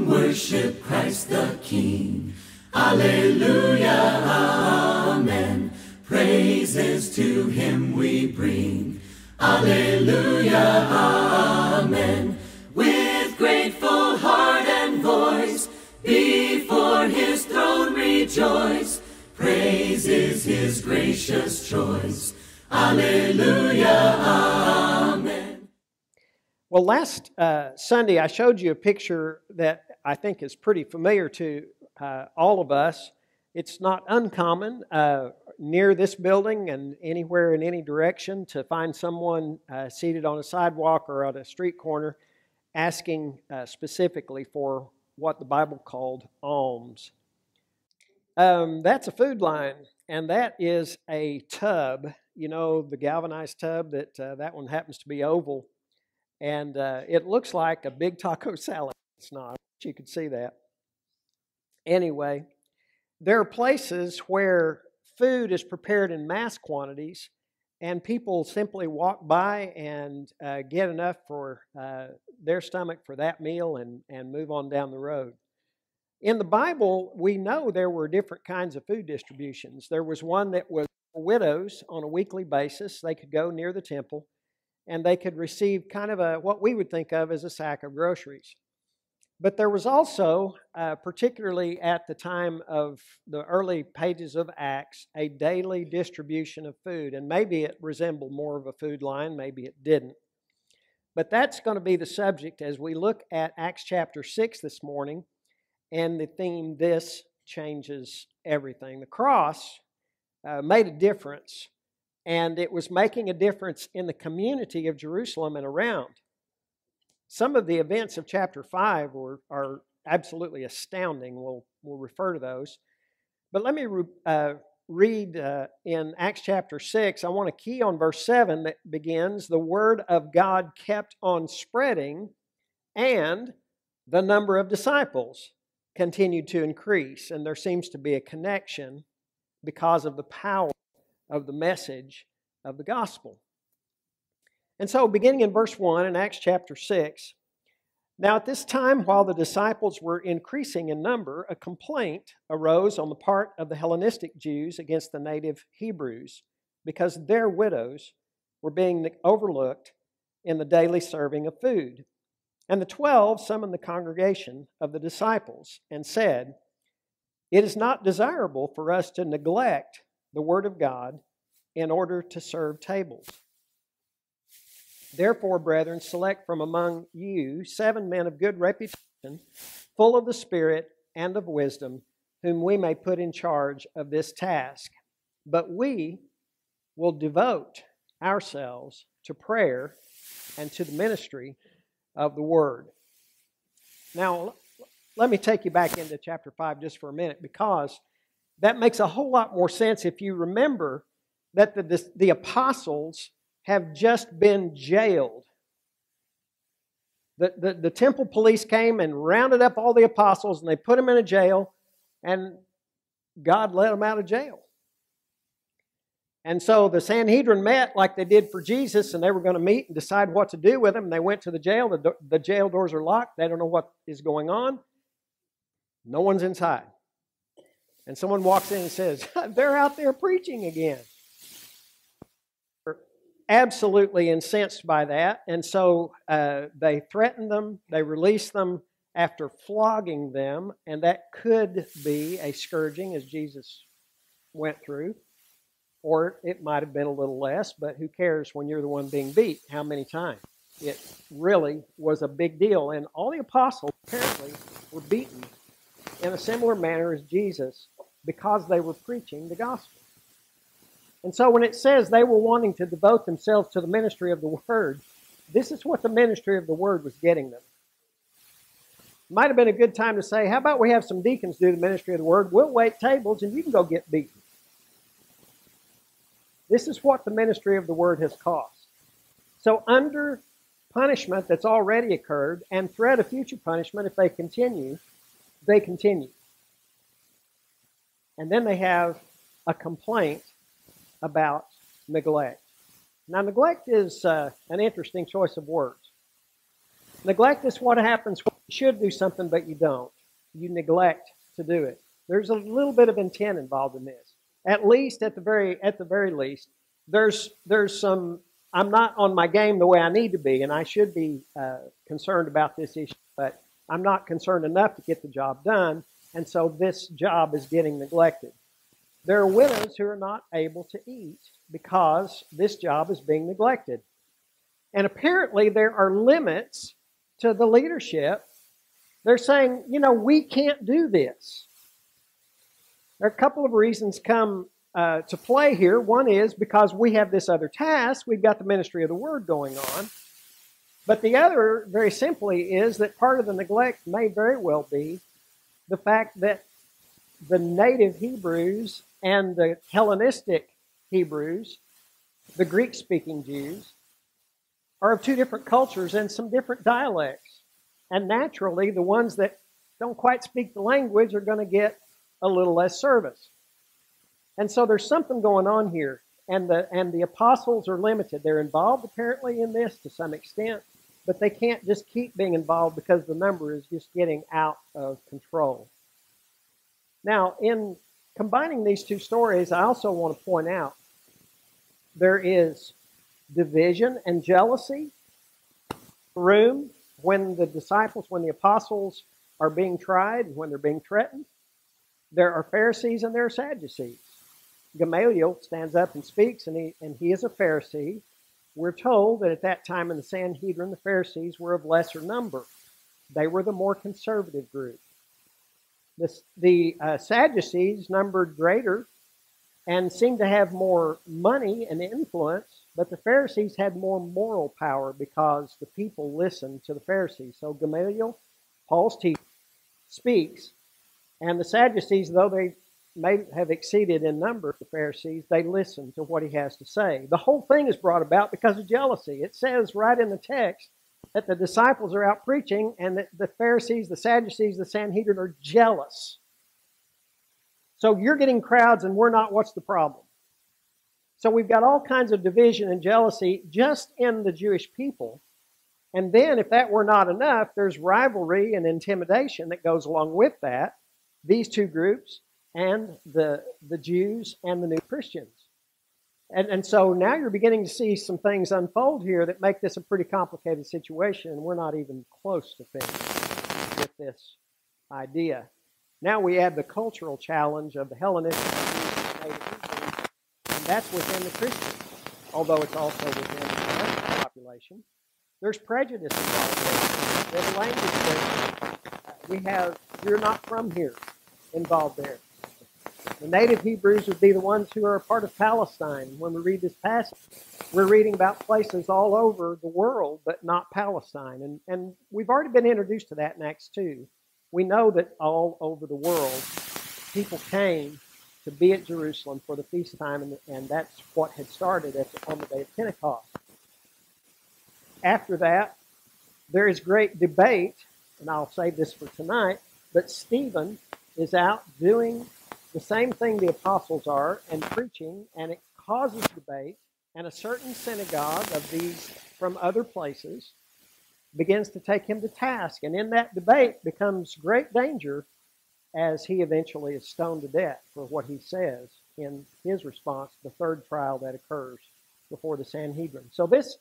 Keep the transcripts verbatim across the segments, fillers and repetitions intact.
come, worship Christ the King. Alleluia, amen. Praises to him we bring. Alleluia, amen. With grateful heart and voice, before his throne rejoice. Praise is his gracious choice. Alleluia, amen. Well, last uh, Sunday I showed you a picture that I think is pretty familiar to uh, all of us. It's not uncommon uh, near this building and anywhere in any direction to find someone uh, seated on a sidewalk or on a street corner asking uh, specifically for what the Bible called alms. Um, that's a food line, and that is a tub. You know, the galvanized tub, that uh, that one happens to be oval, and uh, it looks like a big taco salad. It's not. You could see that. Anyway, there are places where food is prepared in mass quantities, and people simply walk by and uh, get enough for uh, their stomach for that meal and, and move on down the road. In the Bible, we know there were different kinds of food distributions. There was one that was widows on a weekly basis. They could go near the temple and they could receive kind of a what we would think of as a sack of groceries. But there was also, uh, particularly at the time of the early pages of Acts, a daily distribution of food. And maybe it resembled more of a food line, maybe it didn't. But that's going to be the subject as we look at Acts chapter six this morning, and the theme, This Changes Everything. The cross Uh, made a difference, and it was making a difference in the community of Jerusalem and around. Some of the events of chapter five were, are absolutely astounding. We'll, we'll refer to those. But let me re, uh, read uh, in Acts chapter six. I want to key on verse seven that begins, "The word of God kept on spreading, and the number of disciples continued to increase." And there seems to be a connection because of the power of the message of the gospel. And so, beginning in verse one in Acts chapter six, "Now at this time, while the disciples were increasing in number, a complaint arose on the part of the Hellenistic Jews against the native Hebrews, because their widows were being overlooked in the daily serving of food. And the twelve summoned the congregation of the disciples and said, 'It is not desirable for us to neglect the word of God in order to serve tables. Therefore, brethren, select from among you seven men of good reputation, full of the Spirit and of wisdom, whom we may put in charge of this task. But we will devote ourselves to prayer and to the ministry of the word.'" Now, let me take you back into chapter five just for a minute, because that makes a whole lot more sense if you remember that the, the, the apostles have just been jailed. The, the, the temple police came and rounded up all the apostles, and they put them in a jail, and God let them out of jail. And so the Sanhedrin met like they did for Jesus, and they were going to meet and decide what to do with him. And they went to the jail. The, do- the jail doors are locked. They don't know what is going on. No one's inside. And someone walks in and says, "They're out there preaching again." They're absolutely incensed by that. And so uh, they threatened them. They released them after flogging them. And that could be a scourging, as Jesus went through. Or it might have been a little less, but who cares when you're the one being beat? How many times? It really was a big deal. And all the apostles apparently were beaten in a similar manner as Jesus, because they were preaching the gospel. And so when it says they were wanting to devote themselves to the ministry of the word, this is what the ministry of the word was getting them. Might have been a good time to say, "How about we have some deacons do the ministry of the word? We'll wait tables and you can go get beaten." This is what the ministry of the word has cost. So under punishment that's already occurred and threat of future punishment, if they continue, they continue. And then they have a complaint about neglect. Now, neglect is uh, an interesting choice of words. Neglect is what happens when should do something, but you don't. You neglect to do it. There's a little bit of intent involved in this. At least, at the very, at the very least, there's there's some. I'm not on my game the way I need to be, and I should be uh, concerned about this issue, but I'm not concerned enough to get the job done, and so this job is getting neglected. There are widows who are not able to eat because this job is being neglected. And apparently there are limits to the leadership. They're saying, you know, we can't do this. There are a couple of reasons come uh, to play here. One is because we have this other task. We've got the ministry of the word going on. But the other, very simply, is that part of the neglect may very well be the fact that the native Hebrews and the Hellenistic Hebrews, the Greek-speaking Jews, are of two different cultures and some different dialects. And naturally, the ones that don't quite speak the language are going to get a little less service. And so there's something going on here. And the, and the apostles are limited. They're involved apparently in this to some extent, but they can't just keep being involved because the number is just getting out of control. Now, in combining these two stories, I also want to point out there is division and jealousy room when the disciples, when the apostles are being tried and when they're being threatened. There are Pharisees and there are Sadducees. Gamaliel stands up and speaks, and he, and he is a Pharisee. We're told that at that time in the Sanhedrin, the Pharisees were of lesser number. They were the more conservative group. The, the uh, Sadducees numbered greater and seemed to have more money and influence, but the Pharisees had more moral power because the people listened to the Pharisees. So Gamaliel, Paul's teacher, speaks, and the Sadducees, though they may have exceeded in number the Pharisees, they listen to what he has to say. The whole thing is brought about because of jealousy. It says right in the text that the disciples are out preaching and that the Pharisees, the Sadducees, the Sanhedrin are jealous. So you're getting crowds and we're not. What's the problem? So we've got all kinds of division and jealousy just in the Jewish people. And then if that were not enough, there's rivalry and intimidation that goes along with that. These two groups and the, the Jews and the new Christians. And, and so now you're beginning to see some things unfold here that make this a pretty complicated situation, and we're not even close to finished with this idea. Now we add the cultural challenge of the Hellenistic Jews, and that's within the Christians, although it's also within the Christian population. There's prejudice involved there. There's language there. We have, you're not from here, involved there. The native Hebrews would be the ones who are a part of Palestine. When we read this passage, we're reading about places all over the world, but not Palestine. And, and we've already been introduced to that in Acts two. We know that all over the world, people came to be at Jerusalem for the feast time, and, and that's what had started at the, on the day of Pentecost. After that, there is great debate, and I'll save this for tonight, but Stephen is out doing the same thing the apostles are and preaching, and it causes debate, and a certain synagogue of these from other places begins to take him to task, and in that debate becomes great danger as he eventually is stoned to death for what he says in his response to the third trial that occurs before the Sanhedrin. So this,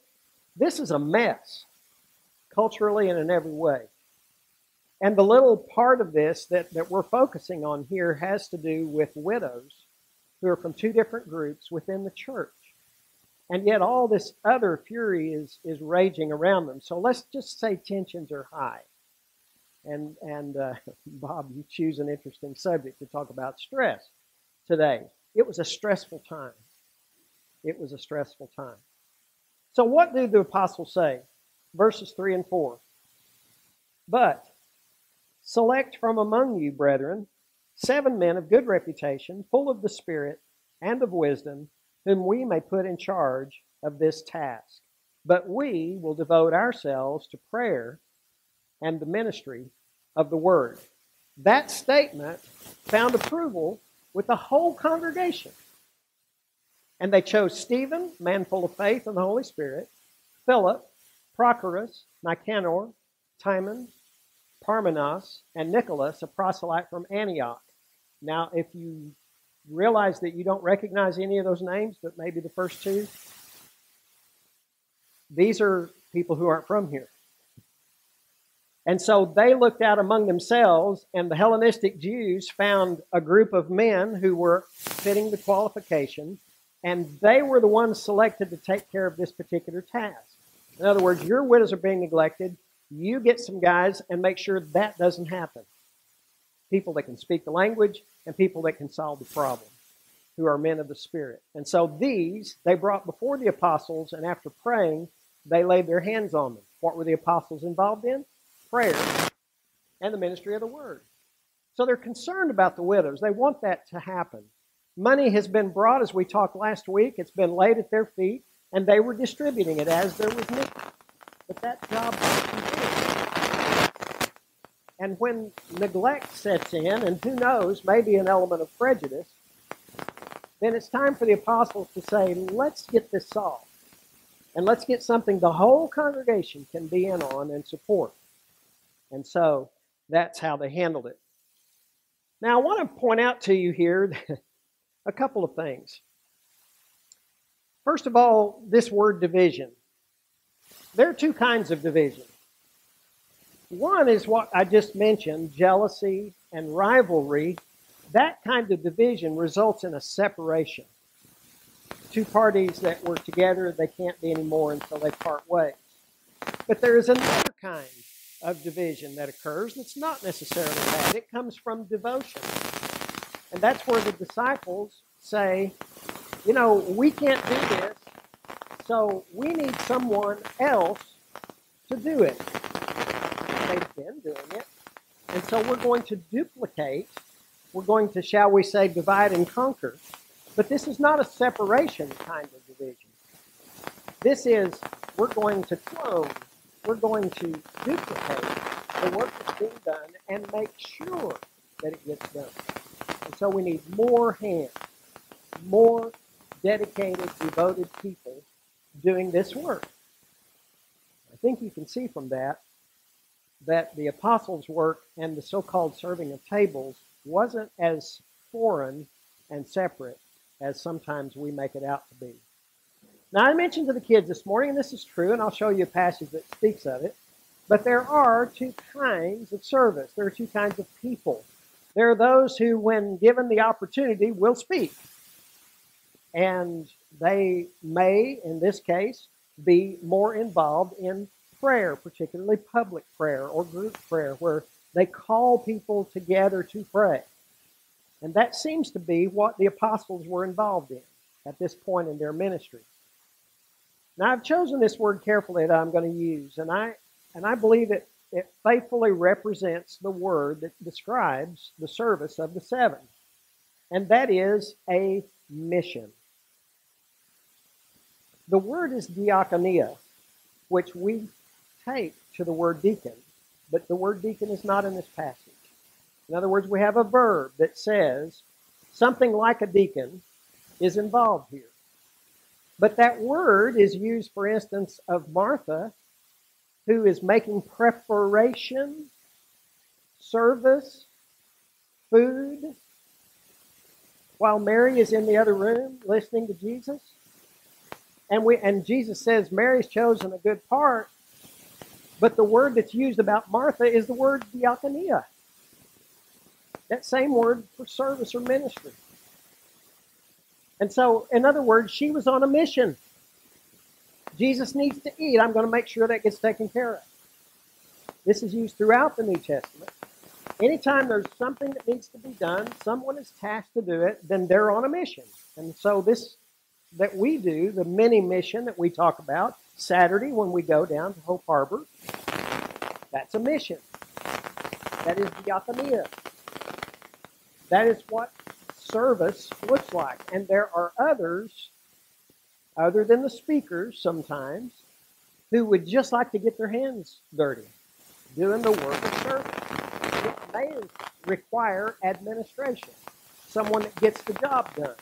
this is a mess, culturally and in every way. And the little part of this that, that we're focusing on here has to do with widows who are from two different groups within the church. And yet all this other fury is, is raging around them. So let's just say tensions are high. And, and uh, Bob, you choose an interesting subject to talk about stress today. It was a stressful time. It was a stressful time. So what do the apostles say? Verses three and four. But select from among you, brethren, seven men of good reputation, full of the Spirit and of wisdom, whom we may put in charge of this task. But we will devote ourselves to prayer and the ministry of the word. That statement found approval with the whole congregation. And they chose Stephen, man full of faith and the Holy Spirit, Philip, Prochorus, Nicanor, Timon, Parmenas, and Nicholas, a proselyte from Antioch. Now, if you realize that you don't recognize any of those names, but maybe the first two, these are people who aren't from here. And so they looked out among themselves, and the Hellenistic Jews found a group of men who were fitting the qualification, and they were the ones selected to take care of this particular task. In other words, your widows are being neglected. You get some guys and make sure that doesn't happen. People that can speak the language and people that can solve the problem, who are men of the Spirit. And so these they brought before the apostles, and after praying, they laid their hands on them. What were the apostles involved in? Prayer and the ministry of the word. So they're concerned about the widows. They want that to happen. Money has been brought, as we talked last week. It's been laid at their feet, and they were distributing it as there was need. But that job was completed. And when neglect sets in, and who knows, maybe an element of prejudice, then it's time for the apostles to say, let's get this solved. And let's get something the whole congregation can be in on and support. And so that's how they handled it. Now I want to point out to you here a couple of things. First of all, this word division. There are two kinds of division. One is what I just mentioned, jealousy and rivalry. That kind of division results in a separation. Two parties that were together, they can't be anymore, and so they part ways. But there is another kind of division that occurs that's not necessarily bad. It comes from devotion. And that's where the disciples say, you know, we can't do this, so we need someone else to do it. They've been doing it. And so we're going to duplicate. We're going to, shall we say, divide and conquer. But this is not a separation kind of division. This is, we're going to clone. We're going to duplicate the work that's being done and make sure that it gets done. And so we need more hands, more dedicated, devoted people doing this work. I think you can see from that that the apostles' work and the so-called serving of tables wasn't as foreign and separate as sometimes we make it out to be. Now, I mentioned to the kids this morning, and this is true, and I'll show you a passage that speaks of it, but there are two kinds of service. There are two kinds of people. There are those who, when given the opportunity, will speak. And they may, in this case, be more involved in prayer, particularly public prayer or group prayer, where they call people together to pray. And that seems to be what the apostles were involved in at this point in their ministry. Now, I've chosen this word carefully that I'm going to use, and I and I believe it, it faithfully represents the word that describes the service of the seven, and that is a mission. The word is diakonia, which we take to the word deacon, but the word deacon is not in this passage. In other words, we have a verb that says something like a deacon is involved here. But that word is used, for instance, of Martha, who is making preparation, service, food, while Mary is in the other room listening to Jesus. And we and Jesus says Mary's chosen a good part, but the word that's used about Martha is the word diakonia. That same word for service or ministry. And so, in other words, she was on a mission. Jesus needs to eat. I'm going to make sure that gets taken care of. This is used throughout the New Testament. Anytime there's something that needs to be done, someone is tasked to do it, then they're on a mission. And so this that we do, the mini mission that we talk about, Saturday when we go down to Hope Harbor, that's a mission. That is diakonia. That is what service looks like. And there are others, other than the speakers sometimes, who would just like to get their hands dirty, doing the work of service. It may require administration, someone that gets the job done.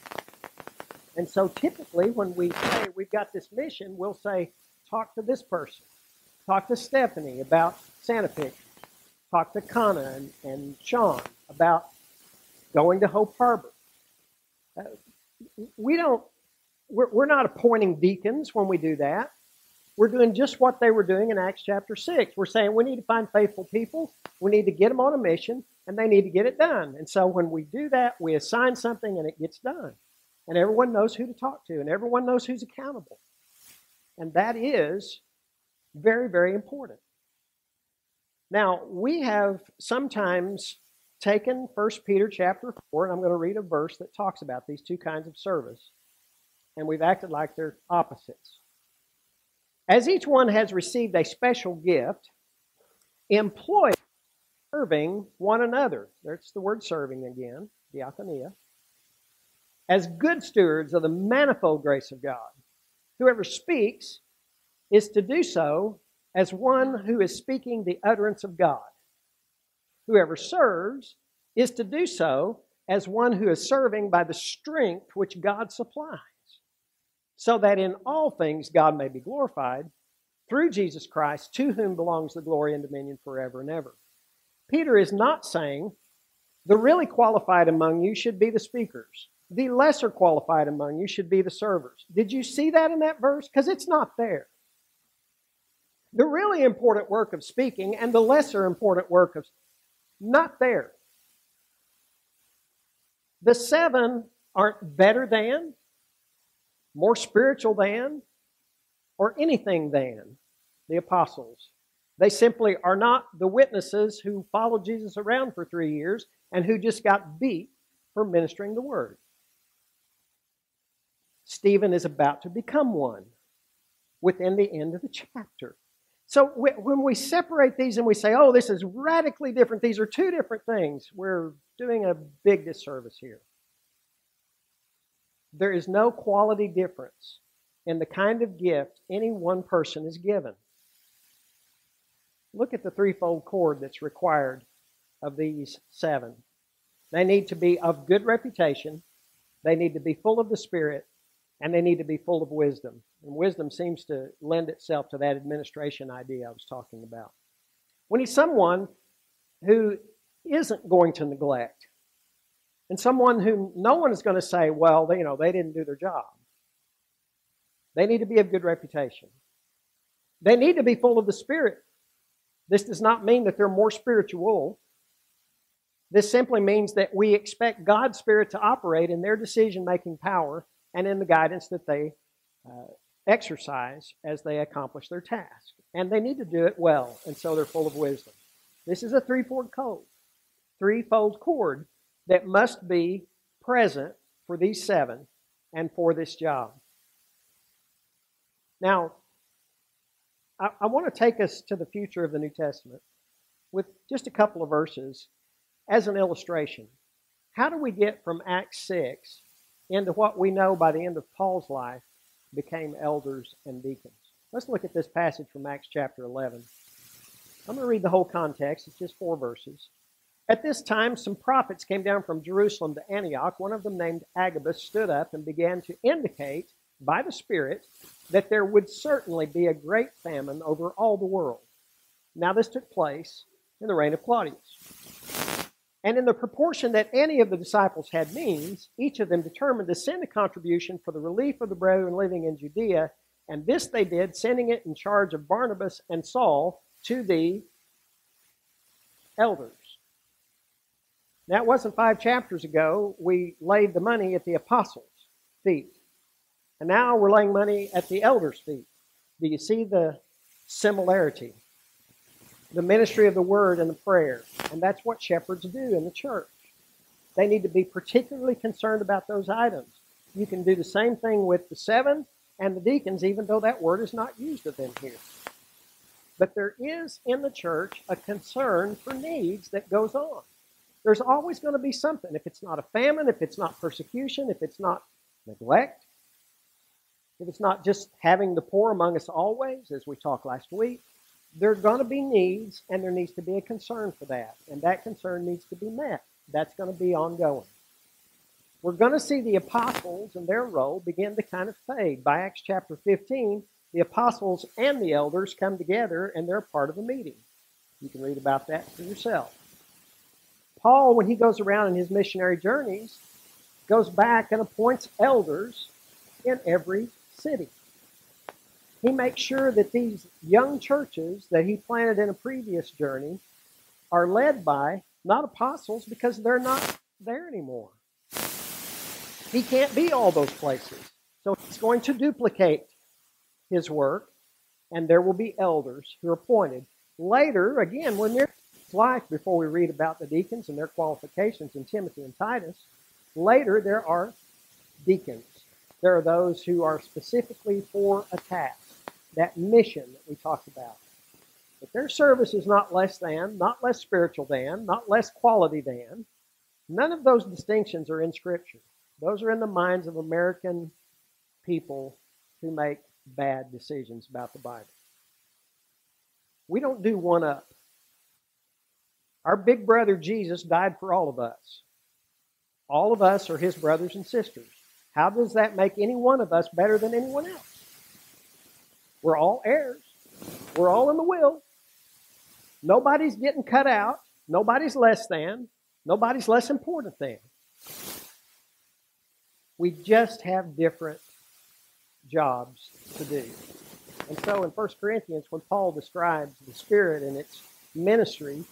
And so typically when we say we've got this mission, we'll say, talk to this person. Talk to Stephanie about Santa pictures. talked to Connor and, and Sean about going to Hope Harbor. Uh, we don't, we're, we're not appointing deacons when we do that. We're doing just what they were doing in Acts chapter six. We're saying we need to find faithful people, we need to get them on a mission, and they need to get it done. And so when we do that, we assign something and it gets done. And everyone knows who to talk to, and everyone knows who's accountable. And that is very, very important. Now, we have sometimes taken First Peter chapter four, and I'm going to read a verse that talks about these two kinds of service, and we've acted like they're opposites. As each one has received a special gift, employ serving one another. That's the word serving again, diakonia. As good stewards of the manifold grace of God, whoever speaks is to do so as one who is speaking the utterance of God. Whoever serves is to do so as one who is serving by the strength which God supplies, so that in all things God may be glorified through Jesus Christ, to whom belongs the glory and dominion forever and ever. Peter is not saying the really qualified among you should be the speakers. The lesser qualified among you should be the servers. Did you see that in that verse? Because it's not there. The really important work of speaking and the lesser important work of not there. The seven aren't better than, more spiritual than, or anything than the apostles. They simply are not the witnesses who followed Jesus around for three years and who just got beat for ministering the word. Stephen is about to become one within the end of the chapter. So when we separate these and we say, oh, this is radically different, these are two different things, we're doing a big disservice here. There is no quality difference in the kind of gift any one person is given. Look at the threefold cord that's required of these seven. They need to be of good reputation, they need to be full of the Spirit, and they need to be full of wisdom. And wisdom seems to lend itself to that administration idea I was talking about. We need someone who isn't going to neglect, and someone who no one is going to say, well, you know, they didn't do their job. They need to be of good reputation. They need to be full of the Spirit. This does not mean that they're more spiritual. This simply means that we expect God's Spirit to operate in their decision-making power and in the guidance that they uh, exercise as they accomplish their task. And they need to do it well, and so they're full of wisdom. This is a threefold cord, threefold cord that must be present for these seven and for this job. Now, I, I want to take us to the future of the New Testament with just a couple of verses as an illustration. How do we get from Acts six into what we know by the end of Paul's life became elders and deacons? Let's look at this passage from Acts chapter eleven. I'm going to read the whole context. It's just four verses. At this time, some prophets came down from Jerusalem to Antioch. One of them, named Agabus, stood up and began to indicate by the Spirit that there would certainly be a great famine over all the world. Now this took place in the reign of Claudius. And in the proportion that any of the disciples had means, each of them determined to send a contribution for the relief of the brethren living in Judea, and this they did, sending it in charge of Barnabas and Saul to the elders. That wasn't five chapters ago. We laid the money at the apostles' feet, and now we're laying money at the elders' feet. Do you see the similarity? The ministry of the word and the prayer. And that's what shepherds do in the church. They need to be particularly concerned about those items. You can do the same thing with the seven and the deacons, even though that word is not used of them here. But there is in the church a concern for needs that goes on. There's always going to be something. If it's not a famine, if it's not persecution, if it's not neglect, if it's not just having the poor among us always, as we talked last week, there are going to be needs, and there needs to be a concern for that. And that concern needs to be met. That's going to be ongoing. We're going to see the apostles and their role begin to kind of fade. By Acts chapter fifteen, the apostles and the elders come together, and they're part of a meeting. You can read about that for yourself. Paul, when he goes around in his missionary journeys, goes back and appoints elders in every city. He makes sure that these young churches that he planted in a previous journey are led by not apostles, because they're not there anymore. He can't be all those places. So he's going to duplicate his work, and there will be elders who are appointed. Later, again, when they're life, before we read about the deacons and their qualifications in Timothy and Titus, later there are deacons. There are those who are specifically for a task, that mission that we talked about. But their service is not less than, not less spiritual than, not less quality than. None of those distinctions are in Scripture. Those are in the minds of American people who make bad decisions about the Bible. We don't do one up. Our big brother Jesus died for all of us. All of us are his brothers and sisters. How does that make any one of us better than anyone else? We're all heirs. We're all in the will. Nobody's getting cut out. Nobody's less than. Nobody's less important than. We just have different jobs to do. And so in First Corinthians, when Paul describes the Spirit and its ministry,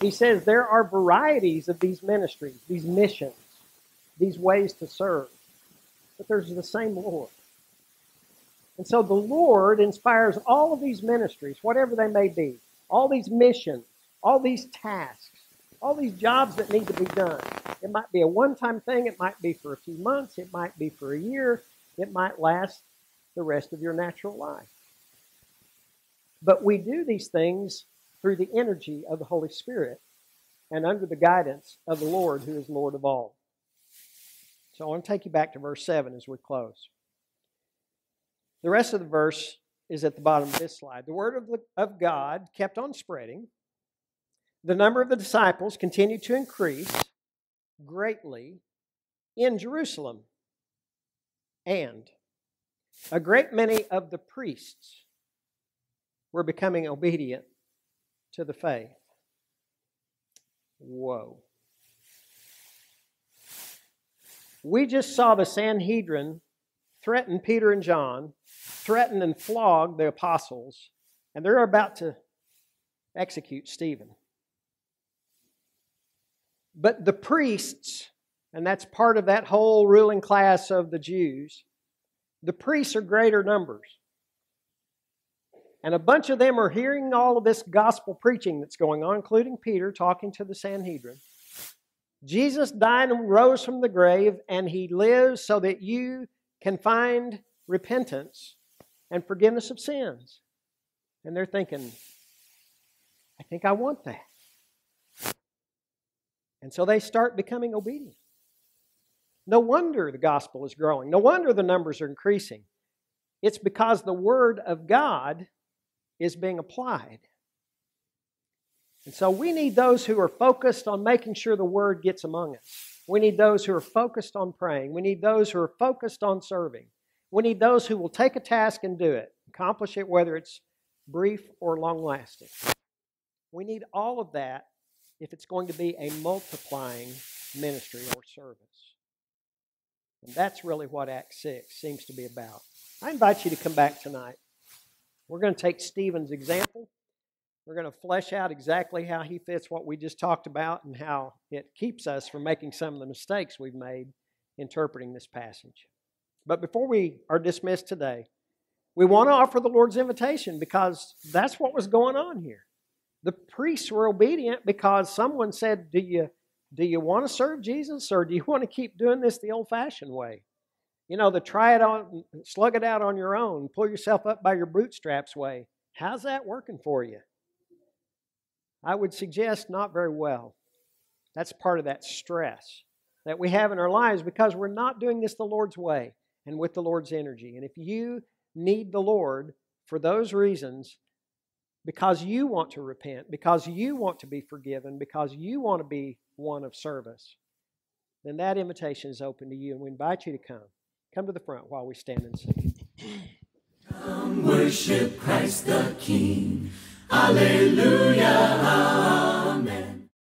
he says there are varieties of these ministries, these missions, these ways to serve. But there's the same Lord. And so the Lord inspires all of these ministries, whatever they may be, all these missions, all these tasks, all these jobs that need to be done. It might be a one-time thing. It might be for a few months. It might be for a year. It might last the rest of your natural life. But we do these things through the energy of the Holy Spirit and under the guidance of the Lord, who is Lord of all. So I want to take you back to verse seven as we close. The rest of the verse is at the bottom of this slide. The word of, the, of God kept on spreading. The number of the disciples continued to increase greatly in Jerusalem. And a great many of the priests were becoming obedient to the faith. Whoa. We just saw the Sanhedrin threaten Peter and John, threaten and flog the apostles, and they're about to execute Stephen. But the priests, and that's part of that whole ruling class of the Jews, the priests are greater numbers. And a bunch of them are hearing all of this gospel preaching that's going on, including Peter talking to the Sanhedrin. Jesus died and rose from the grave, and he lives so that you can find repentance and forgiveness of sins. And they're thinking, I think I want that. And so they start becoming obedient. No wonder the gospel is growing. No wonder the numbers are increasing. It's because the Word of God is being applied. And so we need those who are focused on making sure the Word gets among us. We need those who are focused on praying. We need those who are focused on serving. We need those who will take a task and do it, accomplish it, whether it's brief or long-lasting. We need all of that if it's going to be a multiplying ministry or service. And that's really what Acts six seems to be about. I invite you to come back tonight. We're going to take Stephen's example. We're going to flesh out exactly how he fits what we just talked about and how it keeps us from making some of the mistakes we've made interpreting this passage. But before we are dismissed today, we want to offer the Lord's invitation, because that's what was going on here. The priests were obedient because someone said, do you, do you want to serve Jesus, or do you want to keep doing this the old-fashioned way? You know, the try it on, slug it out on your own, pull yourself up by your bootstraps way. How's that working for you? I would suggest not very well. That's part of that stress that we have in our lives, because we're not doing this the Lord's way and with the Lord's energy. And if you need the Lord for those reasons, because you want to repent, because you want to be forgiven, because you want to be one of service, then that invitation is open to you, and we invite you to come. Come to the front while we stand and sing. Come worship Christ the King. Alleluia, Amen.